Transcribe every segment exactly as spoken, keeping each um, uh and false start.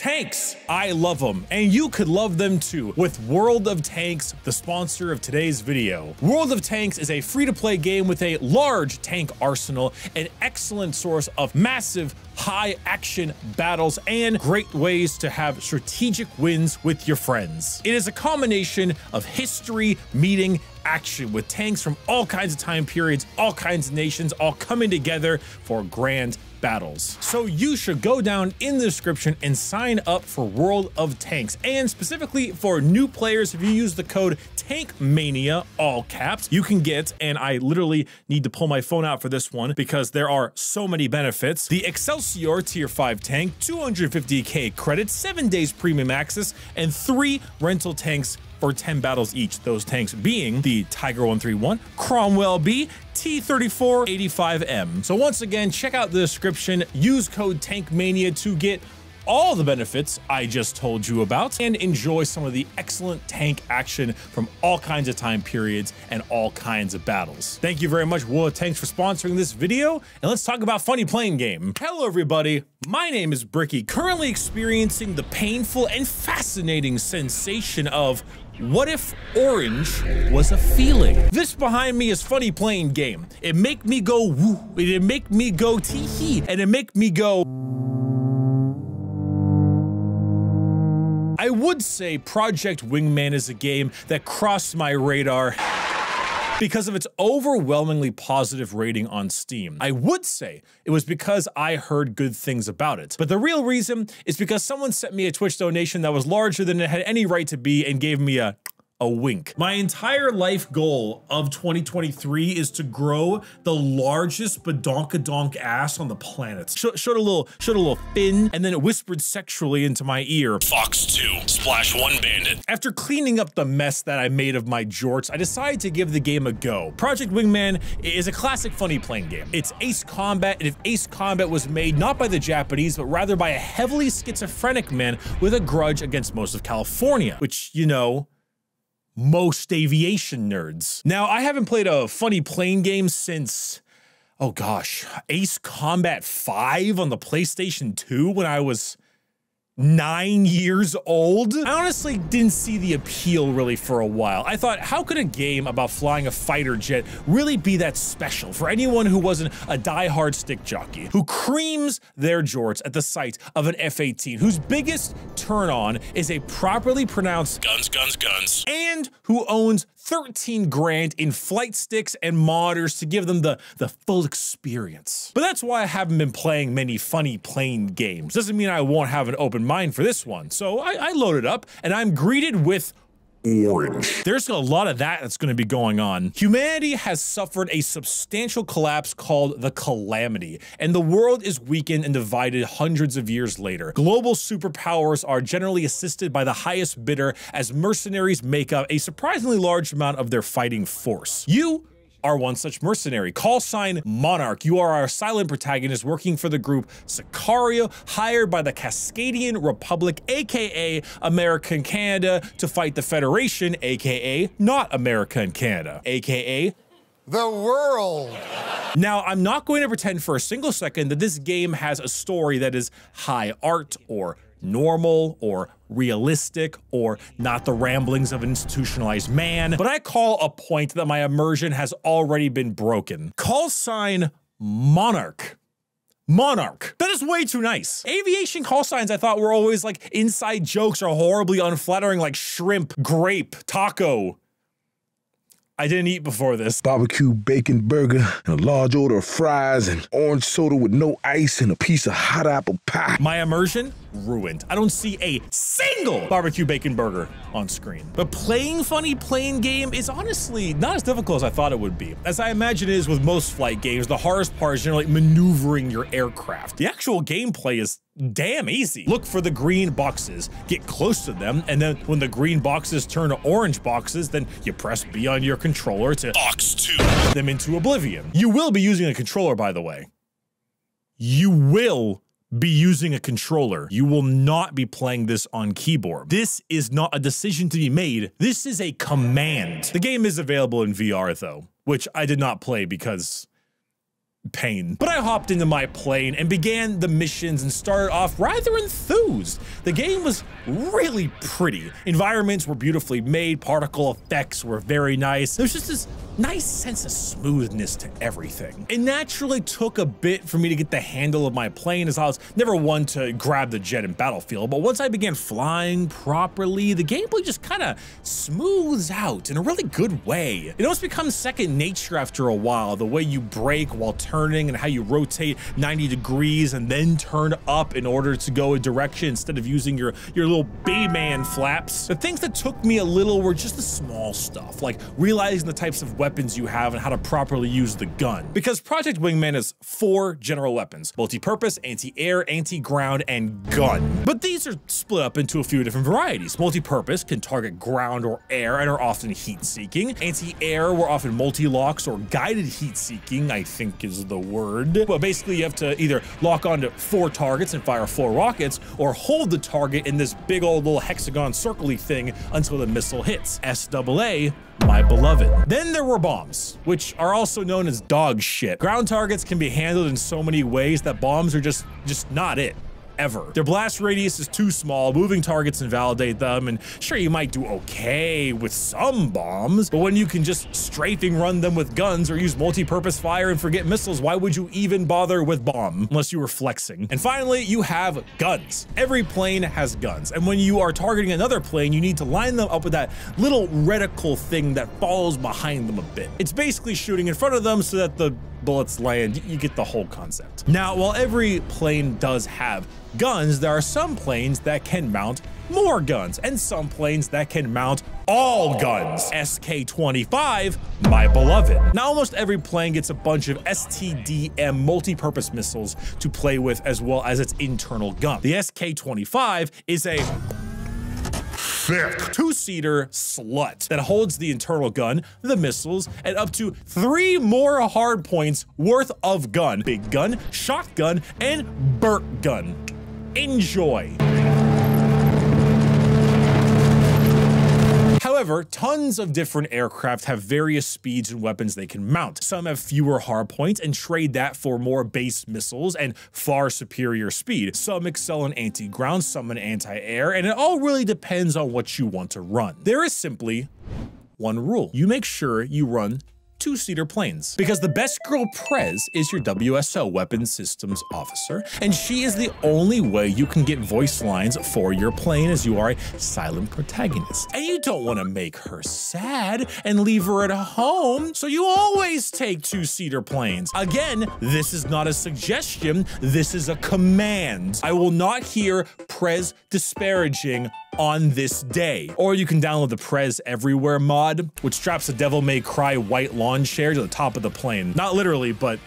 Tanks, I love them, and you could love them too, with World of Tanks, the sponsor of today's video. World of Tanks is a free-to-play game with a large tank arsenal, an excellent source of massive, high-action battles, and great ways to have strategic wins with your friends. It is a combination of history, meeting, action, with tanks from all kinds of time periods, all kinds of nations, all coming together for grand battles. So you should go down in the description and sign up for World of Tanks, and specifically for new players, if you use the code TANKMANIA, all caps, you can get, and I literally need to pull my phone out for this one because there are so many benefits, the Excelsior tier five tank, two hundred fifty K credits, seven days premium access, and three rental tanks for ten battles each, those tanks being the Tiger one thirty-one, Cromwell B, T thirty-four eighty-five M. So once again, check out the description, use code TANKMANIA to get all the benefits I just told you about, and enjoy some of the excellent tank action from all kinds of time periods and all kinds of battles. Thank you very much, World of Tanks, for sponsoring this video, and let's talk about funny playing game. Hello everybody, my name is Bricky, currently experiencing the painful and fascinating sensation of what if orange was a feeling? This behind me is funny playing game. It make me go woo, it make me go tee hee, and it make me go. I would say Project Wingman is a game that crossed my radar because of its overwhelmingly positive rating on Steam. I would say it was because I heard good things about it, but the real reason is because someone sent me a Twitch donation that was larger than it had any right to be and gave me a a wink. My entire life goal of twenty twenty-three is to grow the largest badonkadonk ass on the planet. Sh showed a little, showed a little fin, and then it whispered sexually into my ear, Fox two, splash one bandit. After cleaning up the mess that I made of my jorts, I decided to give the game a go. Project Wingman is a classic funny playing game. It's ace combat, and if ace combat was made not by the Japanese, but rather by a heavily schizophrenic man with a grudge against most of California, which, you know, most aviation nerds. Now, I haven't played a funny plane game since, oh gosh, Ace Combat five on the PlayStation two when I was nine years old. I honestly didn't see the appeal really for a while. I thought, how could a game about flying a fighter jet really be that special for anyone who wasn't a diehard stick jockey, who creams their jorts at the sight of an F eighteen, whose biggest turn on is a properly pronounced guns, guns, guns, and who owns thirteen grand in flight sticks and modders to give them the, the full experience. But that's why I haven't been playing many funny plane games. Doesn't mean I won't have an open mind for this one. So I, I loaded up and I'm greeted with orange. There's a lot of that that's going to be going on. Humanity has suffered a substantial collapse called the Calamity, and the world is weakened and divided hundreds of years later. Global superpowers are generally assisted by the highest bidder, as mercenaries make up a surprisingly large amount of their fighting force. You are one such mercenary, call sign Monarch. You are our silent protagonist working for the group Sicario, hired by the Cascadian Republic, A K A America and Canada, to fight the Federation, A K A not America and Canada, A K A the world. Now, I'm not going to pretend for a single second that this game has a story that is high art or normal or realistic or not the ramblings of an institutionalized man, but I call a point that my immersion has already been broken. Call sign Monarch. Monarch. That is way too nice. Aviation call signs I thought were always like inside jokes or horribly unflattering, like shrimp, grape, taco. I didn't eat before this. Barbecue bacon burger and a large order of fries and orange soda with no ice and a piece of hot apple pie. My immersion ruined. I don't see a single barbecue bacon burger on screen. But playing funny playing game is honestly not as difficult as I thought it would be. As I imagine it is with most flight games, the hardest part is generally maneuvering your aircraft. The actual gameplay is damn easy. Look for the green boxes, get close to them, and then when the green boxes turn to orange boxes, then you press B on your controller to box two them into oblivion. You will be using a controller, by the way. You will be using a controller. You will not be playing this on keyboard. This is not a decision to be made. This is a command. The game is available in V R though, which I did not play because pain. But I hopped into my plane and began the missions and started off rather enthused. The game was really pretty. Environments were beautifully made, particle effects were very nice. There's just this nice sense of smoothness to everything. It naturally took a bit for me to get the handle of my plane, as I was never one to grab the jet in Battlefield, but once I began flying properly, the gameplay just kind of smooths out in a really good way. It almost becomes second nature after a while, the way you brake while turning and how you rotate ninety degrees and then turn up in order to go a direction instead of using your, your little B-man flaps. The things that took me a little were just the small stuff, like realizing the types of weapons weapons you have and how to properly use the gun. Because Project Wingman is four general weapons: multi-purpose, anti-air, anti-ground, and gun. But these are split up into a few different varieties. Multi-purpose can target ground or air and are often heat-seeking. Anti-air were often multi-locks or guided heat-seeking, I think is the word. But basically you have to either lock onto four targets and fire four rockets, or hold the target in this big old little hexagon circle-y thing until the missile hits. S double A, my beloved. Then there were bombs, which are also known as dog shit. Ground targets can be handled in so many ways that bombs are just just not it. Ever. Their blast radius is too small, moving targets invalidate them, and sure, you might do okay with some bombs, but when you can just strafing run them with guns or use multi-purpose fire and forget missiles, why would you even bother with bomb unless you were flexing? And finally, you have guns. Every plane has guns, and when you are targeting another plane, you need to line them up with that little reticle thing that follows behind them a bit. It's basically shooting in front of them so that the bullets land. You get the whole concept. Now, while every plane does have guns, there are some planes that can mount more guns and some planes that can mount all guns. S K twenty-five, my beloved. Now, almost every plane gets a bunch of S T D M multi-purpose missiles to play with, as well as its internal gun. The S K twenty-five is a two-seater slut that holds the internal gun, the missiles, and up to three more hard points worth of gun. Big gun, shotgun, and Burt gun. Enjoy. However, tons of different aircraft have various speeds and weapons they can mount. Some have fewer hardpoints and trade that for more base missiles and far superior speed. Some excel in anti-ground, some in anti-air, and it all really depends on what you want to run. There is simply one rule. You make sure you run two-seater planes, because the best girl Prez is your W S O, weapon systems officer, and she is the only way you can get voice lines for your plane, as you are a silent protagonist and you don't want to make her sad and leave her at home, so you always take two-seater planes. Again, this is not a suggestion, this is a command. I will not hear Prez disparaging on this day. Or you can download the Prez Everywhere mod, which straps a Devil May Cry white lawn chair to the top of the plane. Not literally, but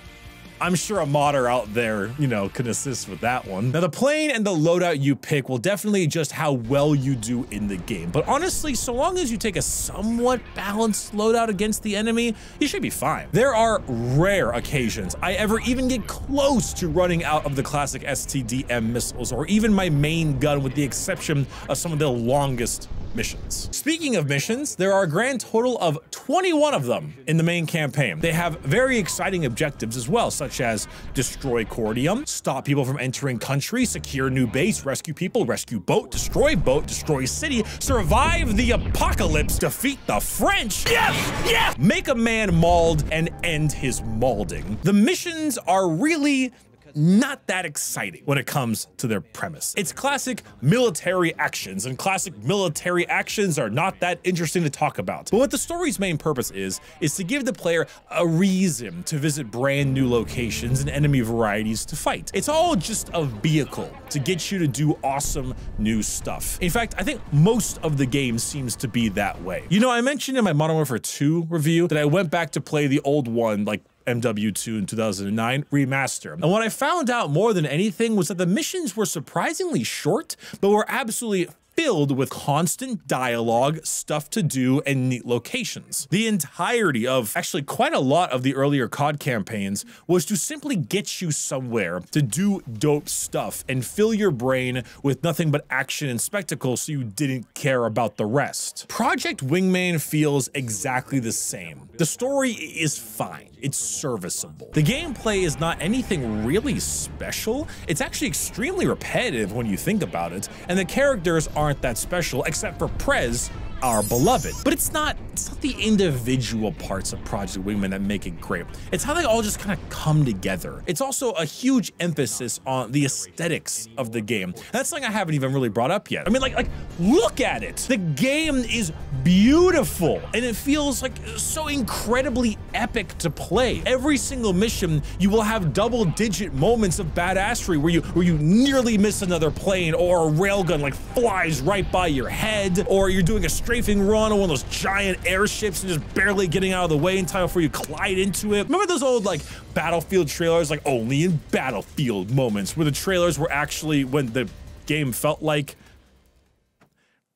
I'm sure a modder out there, you know, can assist with that one. Now, the plane and the loadout you pick will definitely adjust how well you do in the game. But honestly, so long as you take a somewhat balanced loadout against the enemy, you should be fine. There are rare occasions I ever even get close to running out of the classic S T D M missiles or even my main gun, with the exception of some of the longest missions. Speaking of missions, there are a grand total of twenty-one of them in the main campaign. They have very exciting objectives as well, such as destroy Cordium, stop people from entering country, secure new base, rescue people, rescue boat, destroy boat, destroy city, survive the apocalypse, defeat the French, yes, yes, make a man mauled, and end his mauling. The missions are really not that exciting when it comes to their premise. It's classic military actions, and classic military actions are not that interesting to talk about. But what the story's main purpose is, is to give the player a reason to visit brand new locations and enemy varieties to fight. It's all just a vehicle to get you to do awesome new stuff. In fact, I think most of the game seems to be that way. You know, I mentioned in my Modern Warfare two review that I went back to play the old one, like M W two in two thousand nine remaster. And what I found out more than anything was that the missions were surprisingly short, but were absolutely filled with constant dialogue, stuff to do, and neat locations. The entirety of actually quite a lot of the earlier C O D campaigns was to simply get you somewhere to do dope stuff and fill your brain with nothing but action and spectacle so you didn't care about the rest. Project Wingman feels exactly the same. The story is fine. It's serviceable. The gameplay is not anything really special. It's actually extremely repetitive when you think about it, and the characters aren't that special except for Prez, our beloved. But it's not, it's not the individual parts of Project Wingman that make it great. It's how they all just kind of come together. It's also a huge emphasis on the aesthetics of the game. That's something I haven't even really brought up yet. I mean, like, like, look at it. The game is beautiful, and it feels like so incredibly epic to play. Every single mission, you will have double-digit moments of badassery where you where you nearly miss another plane, or a railgun like flies right by your head, or you're doing a straight strafing run on one of those giant airships and just barely getting out of the way in time before you collide into it. Remember those old like Battlefield trailers, like only in Battlefield moments, where the trailers were actually when the game felt like,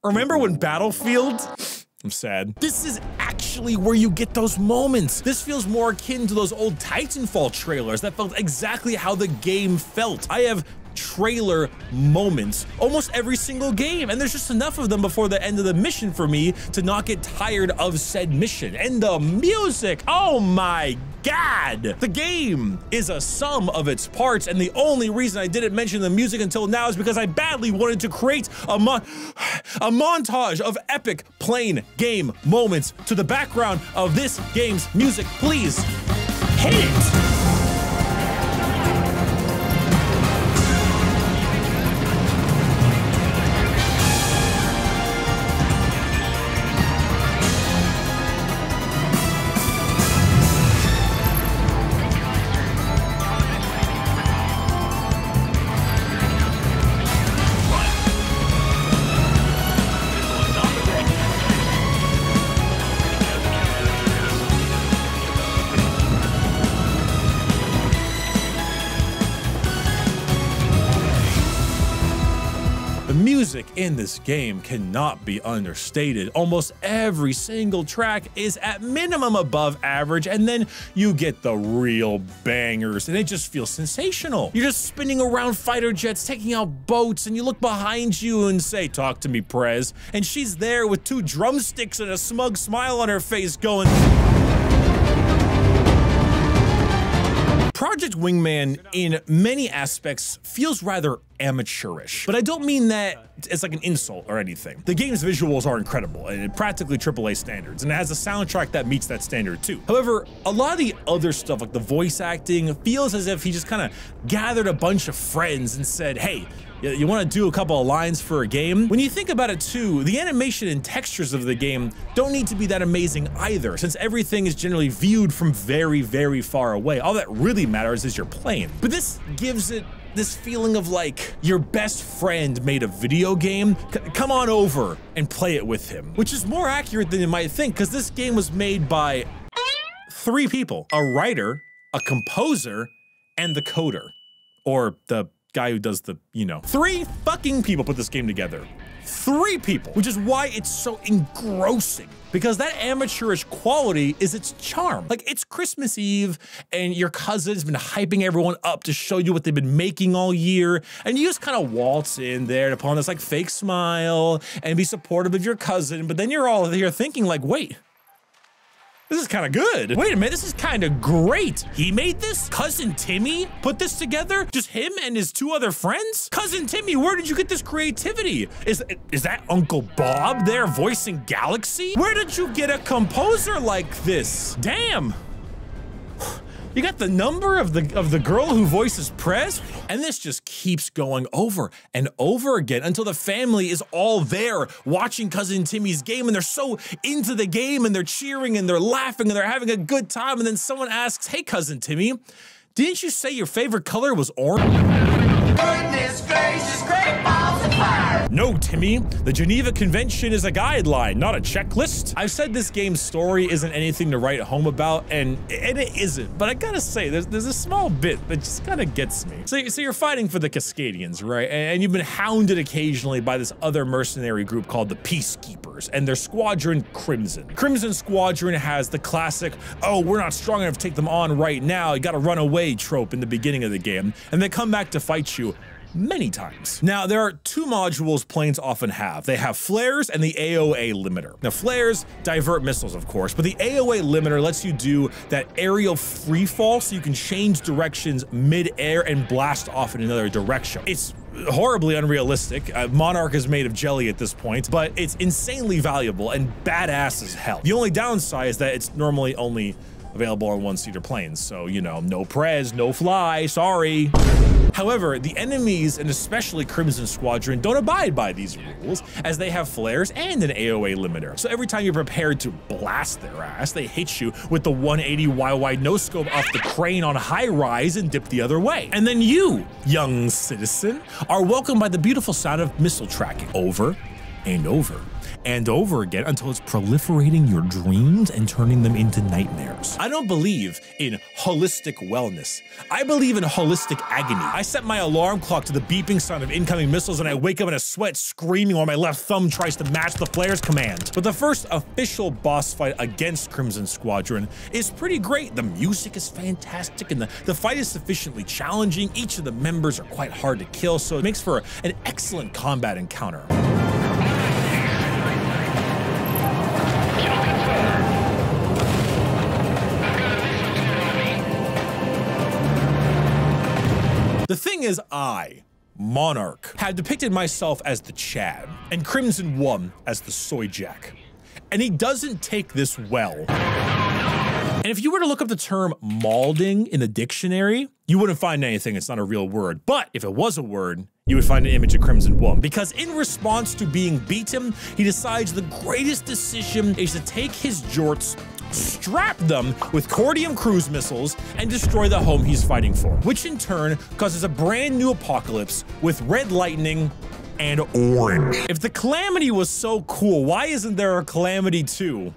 remember when Battlefield? I'm sad. This is actually where you get those moments. This feels more akin to those old Titanfall trailers that felt exactly how the game felt. I have trailer moments almost every single game, and there's just enough of them before the end of the mission for me to not get tired of said mission. And the music, oh my god, the game is a sum of its parts, and the only reason I didn't mention the music until now is because I badly wanted to create a mon a montage of epic plain game moments to the background of this game's music. Please hit it. In this game cannot be understated. Almost every single track is at minimum above average, and then you get the real bangers, and it just feels sensational. You're just spinning around fighter jets, taking out boats, and you look behind you and say, "Talk to me, Prez," and she's there with two drumsticks and a smug smile on her face going... Project Wingman, in many aspects, feels rather amateurish, but I don't mean that it's like an insult or anything. The game's visuals are incredible and practically triple A standards, and it has a soundtrack that meets that standard too. However, a lot of the other stuff, like the voice acting, feels as if he just kind of gathered a bunch of friends and said, "Hey, you want to do a couple of lines for a game?" When you think about it too, the animation and textures of the game don't need to be that amazing either, since everything is generally viewed from very, very far away. All that really matters is you're playing. But this gives it this feeling of like your best friend made a video game. C come on over and play it with him, which is more accurate than you might think, because this game was made by three people: a writer, a composer, and the coder, or the guy who does the, you know, three fucking people put this game together. Three people, which is why it's so engrossing, because that amateurish quality is its charm. Like, it's Christmas Eve and your cousin's been hyping everyone up to show you what they've been making all year, and you just kind of waltz in there upon this like fake smile and be supportive of your cousin, but then you're all here thinking like, wait, this is kind of good. Wait a minute, this is kind of great. He made this? Cousin Timmy put this together? Just him and his two other friends? Cousin Timmy, where did you get this creativity? Is, is that Uncle Bob there voicing Galaxy? Where did you get a composer like this? Damn. You got the number of the of the girl who voices Prez, and this just keeps going over and over again until the family is all there watching Cousin Timmy's game, and they're so into the game, and they're cheering, and they're laughing, and they're having a good time, and then someone asks, "Hey, Cousin Timmy, didn't you say your favorite color was orange?" Goodness gracious, great balls of fire! No, Timmy. The Geneva Convention is a guideline, not a checklist. I've said this game's story isn't anything to write home about, and, and it isn't. But I gotta say, there's, there's a small bit that just kind of gets me. So, so you're fighting for the Cascadians, right? And, and you've been hounded occasionally by this other mercenary group called the Peacekeepers and their squadron, Crimson. Crimson Squadron has the classic, oh, we're not strong enough to take them on right now, you gotta run away trope in the beginning of the game, and they come back to fight you many times. Now, there are two modules planes often have. They have flares and the A O A limiter. Now, flares divert missiles, of course, but the A O A limiter lets you do that aerial free fall, so you can change directions mid-air and blast off in another direction. It's horribly unrealistic. Uh, Monarch is made of jelly at this point, but it's insanely valuable and badass as hell. The only downside is that it's normally only available on one-seater planes, so, you know, no Prez, no fly, sorry. However, the enemies, and especially Crimson Squadron, don't abide by these rules, as they have flares and an A O A limiter. So every time you're prepared to blast their ass, they hit you with the one eighty Y Y no-scope off the crane on high-rise and dip the other way. And then you, young citizen, are welcomed by the beautiful sound of missile tracking over and over and over again until it's proliferating your dreams and turning them into nightmares. I don't believe in holistic wellness. I believe in holistic agony. I set my alarm clock to the beeping sound of incoming missiles and I wake up in a sweat screaming while my left thumb tries to match the flare's command. But the first official boss fight against Crimson Squadron is pretty great. The music is fantastic and the, the fight is sufficiently challenging. Each of the members are quite hard to kill, so it makes for an excellent combat encounter. The thing is, I, Monarch, had depicted myself as the Chad, and Crimson One as the Soyjack. And he doesn't take this well. And if you were to look up the term malding in the dictionary, you wouldn't find anything, it's not a real word. But if it was a word, you would find an image of Crimson One, because in response to being beaten, he decides the greatest decision is to take his jorts, strap them with Cordium cruise missiles, and destroy the home he's fighting for, which in turn causes a brand new apocalypse with red lightning and orange. If the Calamity was so cool, why isn't there a Calamity two?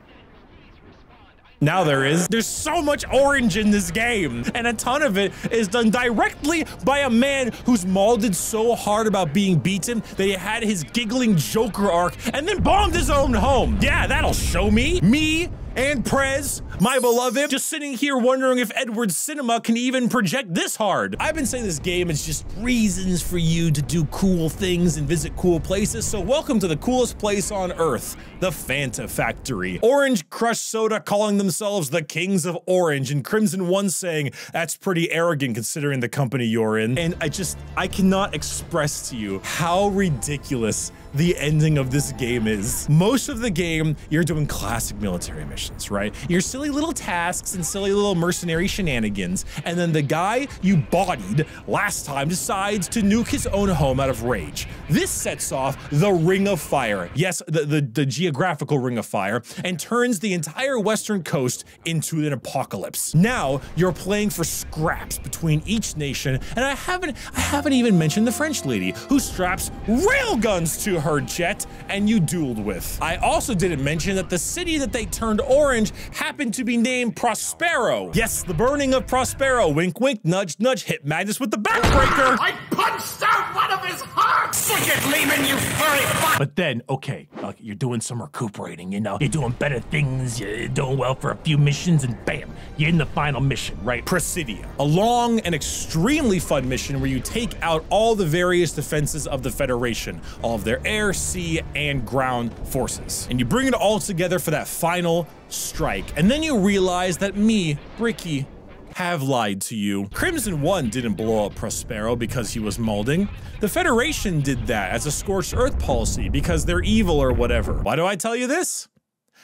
Now there is. There's so much orange in this game, and a ton of it is done directly by a man who's mauled so hard about being beaten that he had his giggling Joker arc and then bombed his own home. Yeah, that'll show me. Me and Prez, my beloved, just sitting here wondering if Edward Cinema can even project this hard. I've been saying this game is just reasons for you to do cool things and visit cool places, so welcome to the coolest place on Earth, the Fanta Factory. Orange Crush Soda calling themselves the Kings of Orange, and Crimson One saying, that's pretty arrogant considering the company you're in. And I just, I cannot express to you how ridiculous the ending of this game is. Most of the game, you're doing classic military missions, right? Your silly little tasks and silly little mercenary shenanigans, and then the guy you bodied last time decides to nuke his own home out of rage. This sets off the Ring of Fire, yes, the, the, the geographical Ring of Fire, and turns the entire western coast into an apocalypse. Now, you're playing for scraps between each nation, and I haven't, I haven't even mentioned the French lady, who straps railguns to her jet and you dueled with. I also didn't mention that the city that they turned orange happened to be named Prospero. Yes, the burning of Prospero. Wink, wink, nudge, nudge, hit Magnus with the backbreaker. I punched out one of his hearts! Look at Lehman, you furry fuck! But then, okay, uh, you're doing some recuperating, you know, you're doing better things, you're doing well for a few missions, and bam, you're in the final mission, right? Presidia. A long and extremely fun mission where you take out all the various defenses of the Federation, all of their air, sea, and ground forces. And you bring it all together for that final strike. And then you realize that me, Bricky, have lied to you. Crimson One didn't blow up Prospero because he was molding. The Federation did that as a scorched earth policy because they're evil or whatever. Why do I tell you this?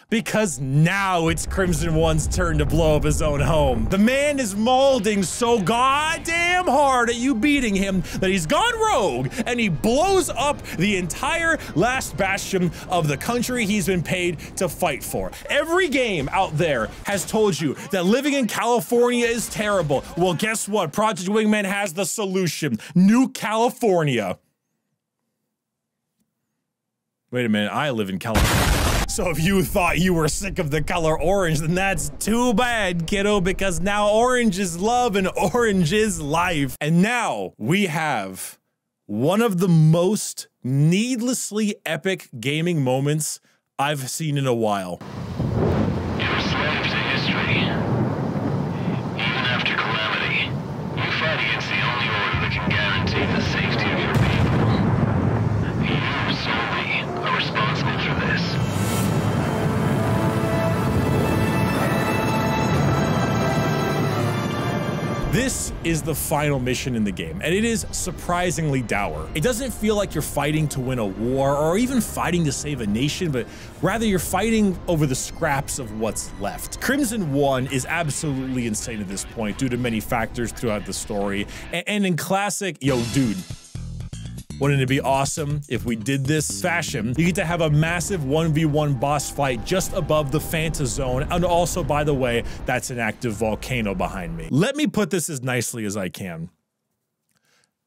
Because now it's Crimson One's turn to blow up his own home. The man is molding so goddamn hard at you beating him that he's gone rogue and he blows up the entire last bastion of the country he's been paid to fight for. Every game out there has told you that living in California is terrible. Well, guess what? Project Wingman has the solution. New California. Wait a minute, I live in California. So if you thought you were sick of the color orange, then that's too bad, kiddo, because now orange is love and orange is life. And now we have one of the most needlessly epic gaming moments I've seen in a while. You're a slave to history. Even after calamity, you fight against the only order that can guarantee the safety of your people. You solely are responsible for this. This is the final mission in the game, and it is surprisingly dour. It doesn't feel like you're fighting to win a war or even fighting to save a nation, but rather you're fighting over the scraps of what's left. Crimson one is absolutely insane at this point due to many factors throughout the story. And in classic, yo, dude, wouldn't it be awesome if we did this fashion? You get to have a massive one v one boss fight just above the Fanta Zone. And also, by the way, that's an active volcano behind me. Let me put this as nicely as I can.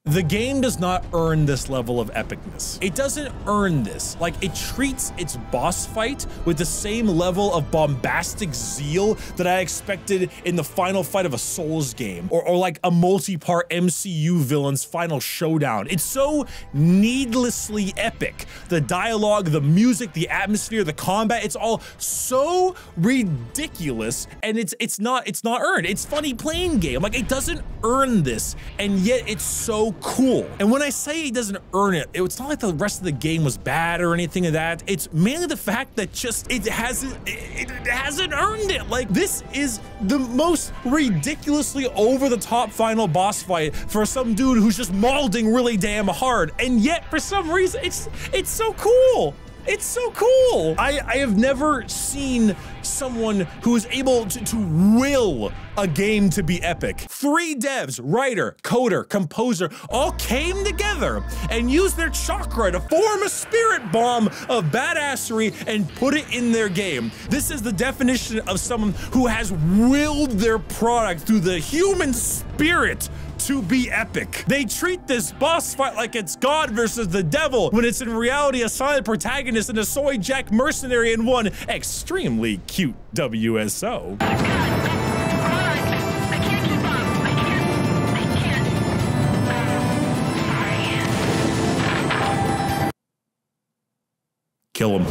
The game does not earn this level of epicness. It doesn't earn this. Like, it treats its boss fight with the same level of bombastic zeal that I expected in the final fight of a Souls game, or, or like a multi-part M C U villain's final showdown. It's so needlessly epic. The dialogue, the music, the atmosphere, the combat, it's all so ridiculous, and it's it's not it's not earned. It's funny playing game. Like, it doesn't earn this, and yet it's so cool. And when I say he doesn't earn it, it's not like the rest of the game was bad or anything of that. It's mainly the fact that just it hasn't it, it hasn't earned it. Like, this is the most ridiculously over the top final boss fight for some dude who's just mauling really damn hard, and yet for some reason it's it's so cool. It's so cool. I, I have never seen someone who is able to, to will a game to be epic. Three devs, writer, coder, composer, all came together and used their chakra to form a spirit bomb of badassery and put it in their game. This is the definition of someone who has willed their product through the human spirit to be epic. They treat this boss fight like it's God versus the devil, when it's in reality a silent protagonist and a soy jack mercenary in one extremely cute W S O. Oh God, I, I, I can't keep up. I can't, I can't. Um, sorry. Kill him.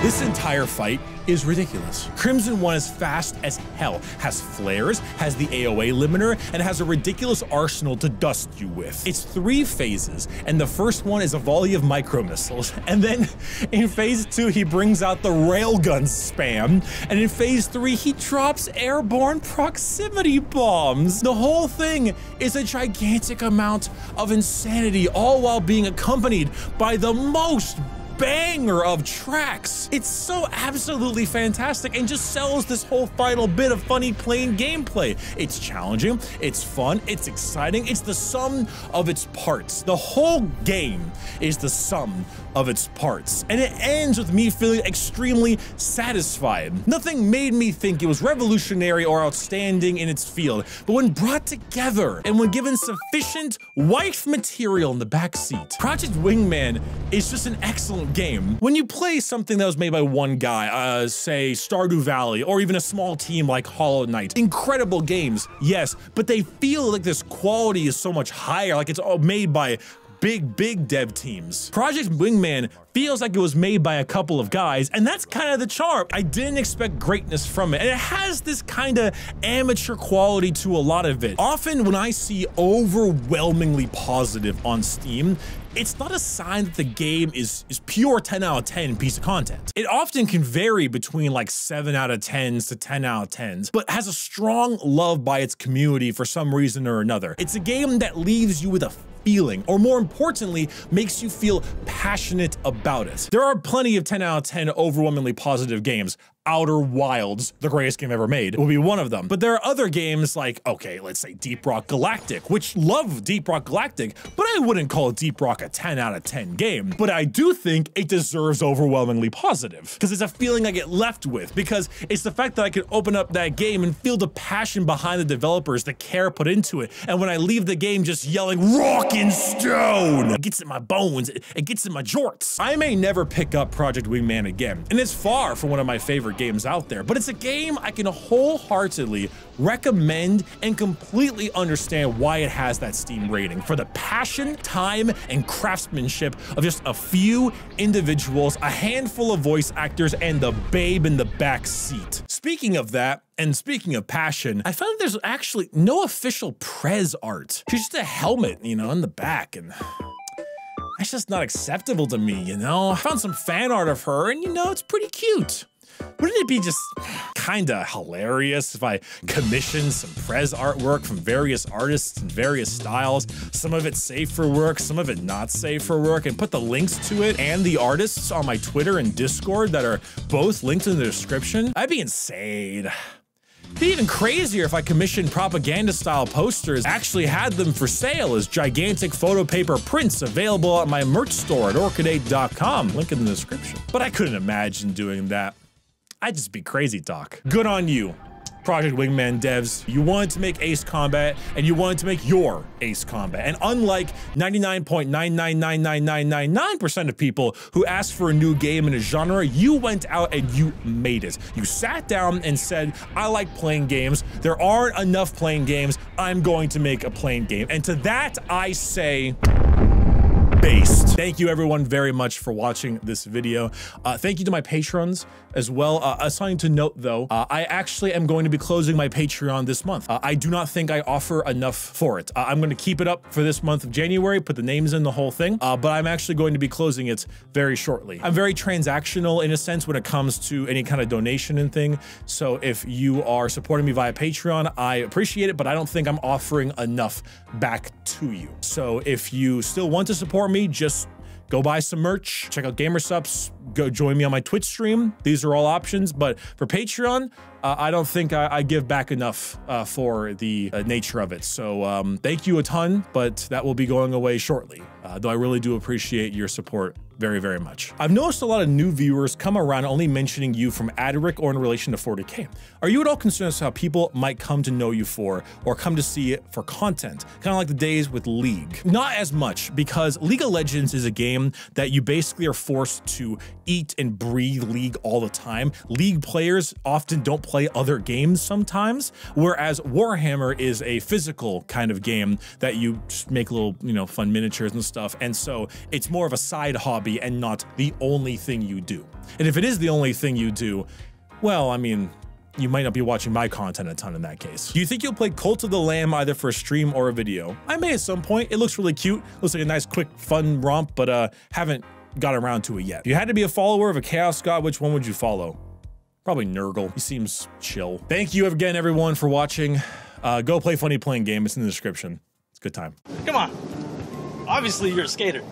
This entire fight is ridiculous. Crimson one is fast as hell, has flares, has the A O A limiter, and has a ridiculous arsenal to dust you with. It's three phases, and the first one is a volley of micro-missiles, and then in phase two, he brings out the railgun spam, and in phase three, he drops airborne proximity bombs. The whole thing is a gigantic amount of insanity, all while being accompanied by the most banger of tracks. It's so absolutely fantastic and just sells this whole final bit of funny plain gameplay. It's challenging, it's fun, it's exciting, it's the sum of its parts. The whole game is the sum of its parts, and it ends with me feeling extremely satisfied. Nothing made me think it was revolutionary or outstanding in its field, but when brought together and when given sufficient wife material in the backseat, Project Wingman is just an excellent game. When you play something that was made by one guy, uh, say Stardew Valley, or even a small team like Hollow Knight, incredible games, yes, but they feel like this quality is so much higher, like it's all made by big, big dev teams. Project Wingman feels like it was made by a couple of guys, and that's kind of the charm. I didn't expect greatness from it, and it has this kind of amateur quality to a lot of it. Often when I see overwhelmingly positive on Steam, it's not a sign that the game is, is pure ten out of ten piece of content. It often can vary between like seven out of tens to ten out of tens, but has a strong love by its community for some reason or another. It's a game that leaves you with a feeling, or more importantly, makes you feel passionate about it. There are plenty of ten out of ten overwhelmingly positive games. Outer Wilds, the greatest game ever made, will be one of them. But there are other games like, okay, let's say Deep Rock Galactic, which love Deep Rock Galactic, but I wouldn't call Deep Rock a ten out of ten game. But I do think it deserves overwhelmingly positive, because it's a feeling I get left with, because it's the fact that I can open up that game and feel the passion behind the developers, the care put into it. And when I leave the game just yelling, Rockin' Stone! It gets in my bones, it, it gets in my jorts. I may never pick up Project Wingman again, and it's far from one of my favorite games out there, but it's a game I can wholeheartedly recommend and completely understand why it has that Steam rating, for the passion, time, and craftsmanship of just a few individuals, a handful of voice actors, and the babe in the back seat. Speaking of that, and speaking of passion, I found there's actually no official Prez art. She's just a helmet, you know, in the back, and that's just not acceptable to me, you know? I found some fan art of her, and you know, it's pretty cute. Wouldn't it be just kinda hilarious if I commissioned some Prez artwork from various artists in various styles, some of it safe for work, some of it not safe for work, and put the links to it and the artists on my Twitter and Discord that are both linked in the description? I'd be insane. It'd be even crazier if I commissioned propaganda-style posters, actually had them for sale as gigantic photo paper prints available at my merch store at orchid eight dot com, link in the description. But I couldn't imagine doing that. I'd just be crazy talk. Good on you, Project Wingman devs. You wanted to make Ace Combat, and you wanted to make your Ace Combat. And unlike ninety-nine point nine nine nine nine nine nine nine percent of people who asked for a new game in a genre, you went out and you made it. You sat down and said, I like playing games. There aren't enough playing games. I'm going to make a playing game. And to that, I say... Based. Thank you everyone very much for watching this video. Uh, thank you to my patrons as well. Uh, something to note though, uh, I actually am going to be closing my Patreon this month. Uh, I do not think I offer enough for it. Uh, I'm going to keep it up for this month of January, put the names in the whole thing, uh, but I'm actually going to be closing it very shortly. I'm very transactional in a sense when it comes to any kind of donation and thing. So if you are supporting me via Patreon, I appreciate it, but I don't think I'm offering enough back to you. So if you still want to support me, just go buy some merch, check out GamerSupps, go join me on my Twitch stream. These are all options, but for Patreon, uh, I don't think I, I give back enough uh, for the uh, nature of it. So um, thank you a ton, but that will be going away shortly, uh, though I really do appreciate your support very, very much. I've noticed a lot of new viewers come around only mentioning you from Adric or in relation to forty K. Are you at all concerned as to how people might come to know you for or come to see it for content? Kind of like the days with League. Not as much, because League of Legends is a game that you basically are forced to eat and breathe League all the time. League players often don't play other games sometimes, whereas Warhammer is a physical kind of game that you just make little, you know, fun miniatures and stuff. And so it's more of a side hobby and not the only thing you do. And if it is the only thing you do, well, I mean, you might not be watching my content a ton in that case. Do you think you'll play Cult of the Lamb either for a stream or a video? I may at some point. It looks really cute. Looks like a nice, quick, fun romp, but uh, haven't got around to it yet. If you had to be a follower of a Chaos God, which one would you follow? Probably Nurgle. He seems chill. Thank you again, everyone, for watching. Uh, go play Funny Playing Game. It's in the description. It's a good time. Come on. Obviously, you're a skater.